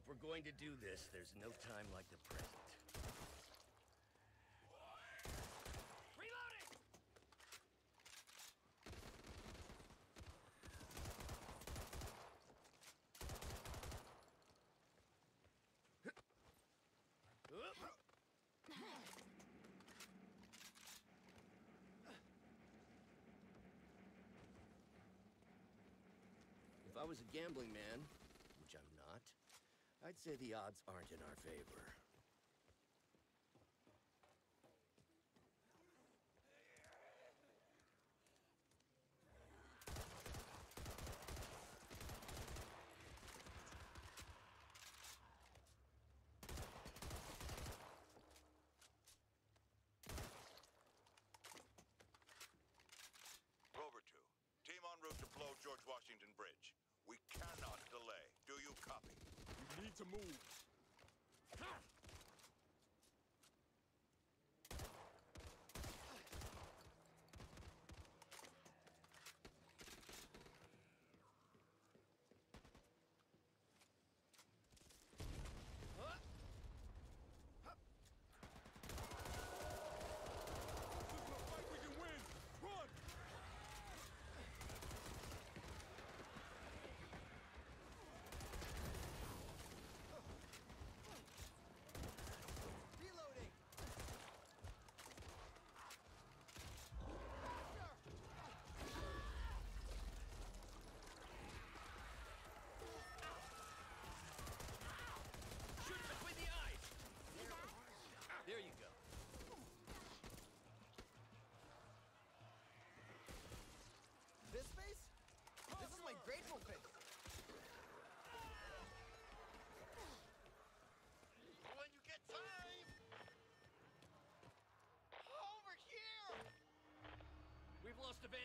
if we're going to do this, there's no time like the present. If I was a gambling man, which I'm not, I'd say the odds aren't in our favor. Rover 2, team en route to blow George Washington Bridge. We cannot delay. Do you copy? We need to move. Ha! There you go. This face? This is my grateful face. When you get time. Over here. We've lost a van.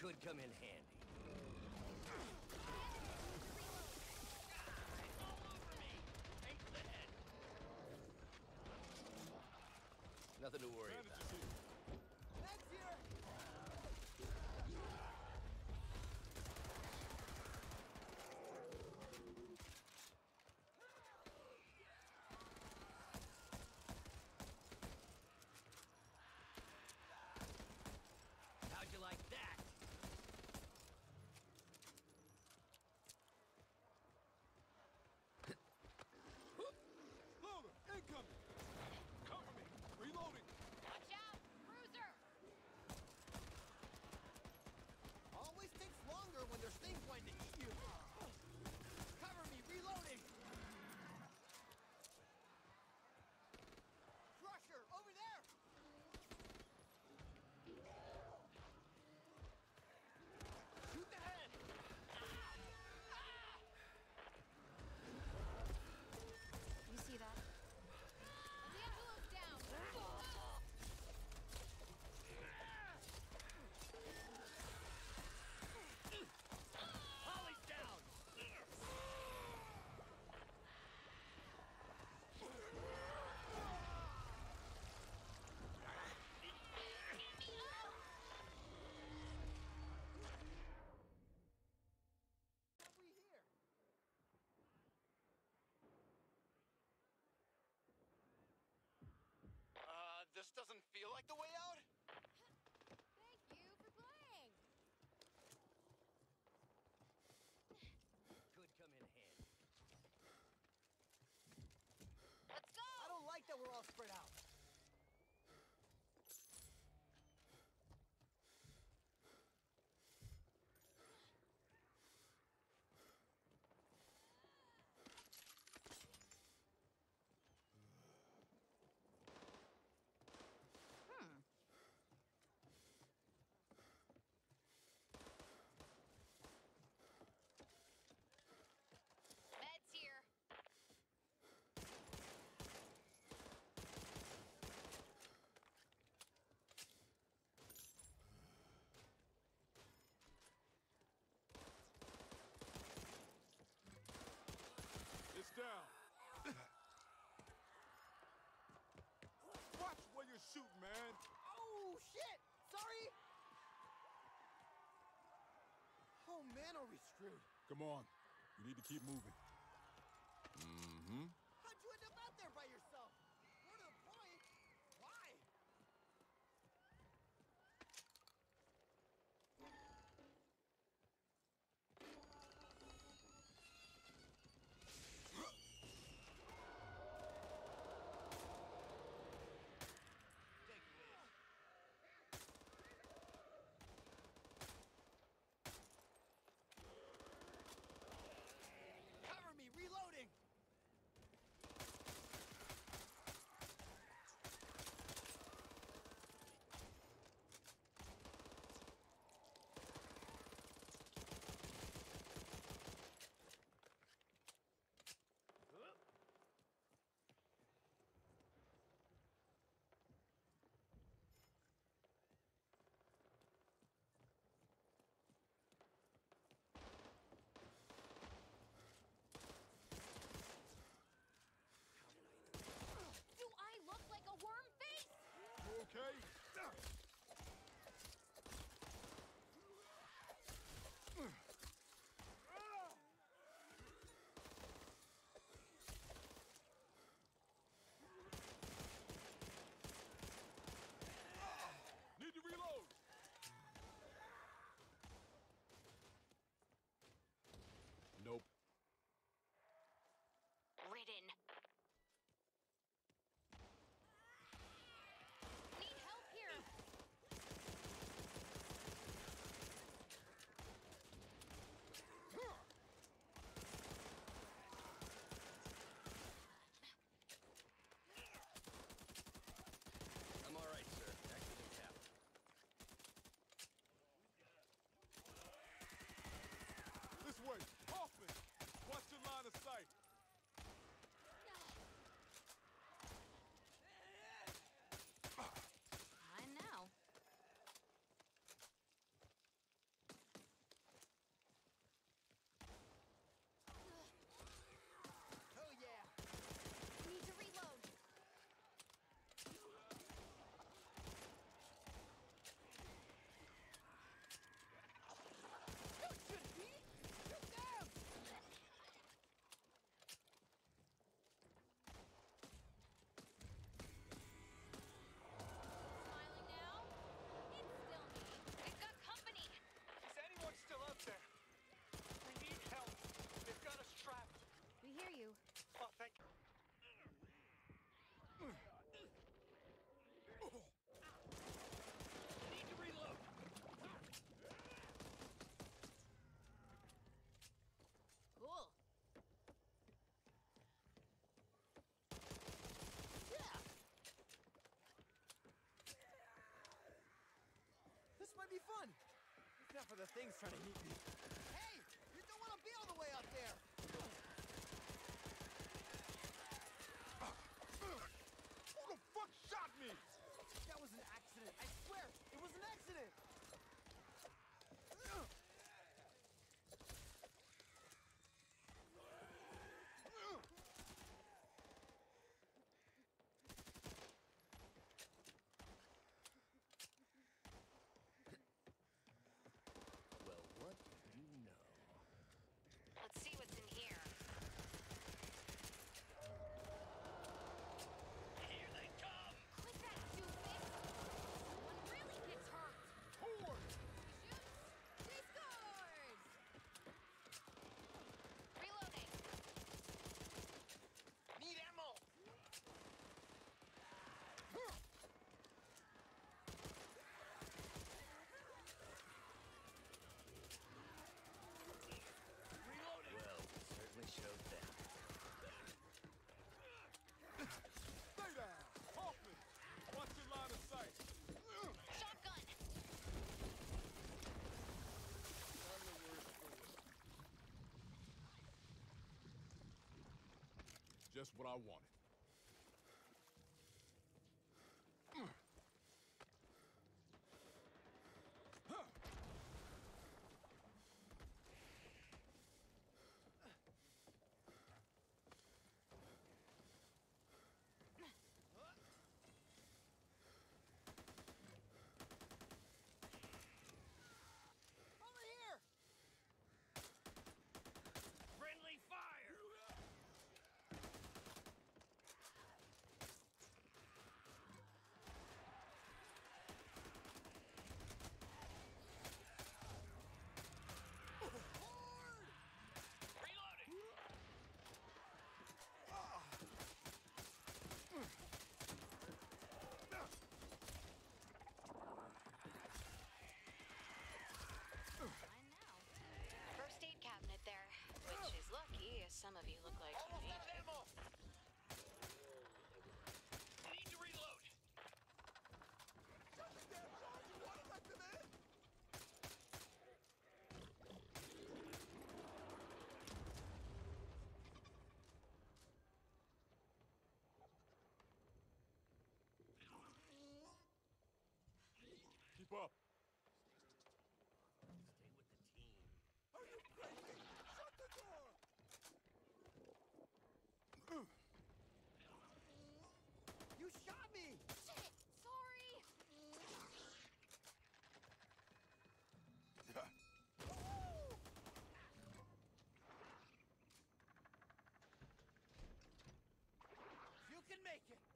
Could come in handy. All over me. Take the head. Nothing to worry about. Next year. How'd you like that? This doesn't feel like the way out. Thank you for playing. Could come in handy. Let's go. I don't like that we're all spread out. shoot, man. Oh, shit! Sorry! Oh, man, are we screwed? Come on. We need to keep moving. Mm-hmm. How'd you end up out there by yourself? More to the point, why? Reloading! Okay. Need to reload. Nope. Ridden. This way, Hoffman! Watch your line of sight! Fine now. Oh yeah! We need to reload! We hear you. Oh, thank you. I need to reload. Cool. Yeah. This might be fun. It's not for the things trying to hit me. Hey, you don't want to be all the way up there. Who the fuck shot me? That was an accident. I swear, it was an accident. Well, what do you know? Let's see what's in here. Showed that. Stay down! Hoffman! Watch your line of sight! Shotgun! Just what I wanted. keep up. Stay with the team. Are you crazy? Shut the door! You shot me! Shit! Sorry! You can make it!